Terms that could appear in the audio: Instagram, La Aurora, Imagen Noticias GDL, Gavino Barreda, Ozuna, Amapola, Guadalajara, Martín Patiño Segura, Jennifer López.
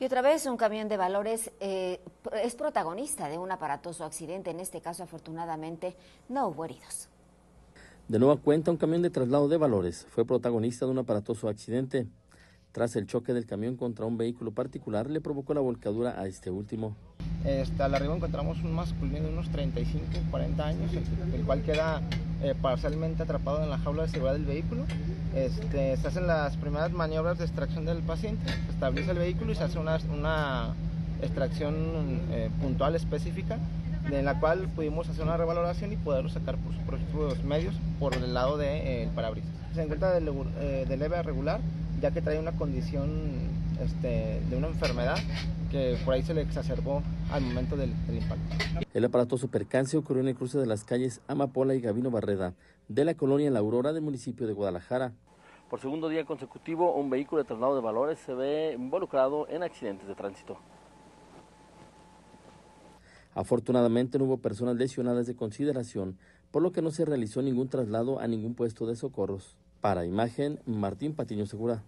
Y otra vez un camión de valores es protagonista de un aparatoso accidente. En este caso, afortunadamente, no hubo heridos. De nueva cuenta, un camión de traslado de valores fue protagonista de un aparatoso accidente. Tras el choque del camión contra un vehículo particular, le provocó la volcadura a este último. Al arribo encontramos un masculino de unos 35, 40 años, el cual queda parcialmente atrapado en la jaula de seguridad del vehículo. Se hacen las primeras maniobras de extracción del paciente, se estabiliza el vehículo y se hace una extracción puntual, específica, en la cual pudimos hacer una revaloración y poderlo sacar por sus propios medios por el lado del parabrisas. Se encuentra de leve a regular, ya que trae una condición de una enfermedad que por ahí se le exacerbó al momento del impacto. El aparatoso percance ocurrió en el cruce de las calles Amapola y Gavino Barreda, de la colonia La Aurora del municipio de Guadalajara. Por segundo día consecutivo, un vehículo de traslado de valores se ve involucrado en accidentes de tránsito. Afortunadamente no hubo personas lesionadas de consideración, por lo que no se realizó ningún traslado a ningún puesto de socorros. Para Imagen, Martín Patiño Segura.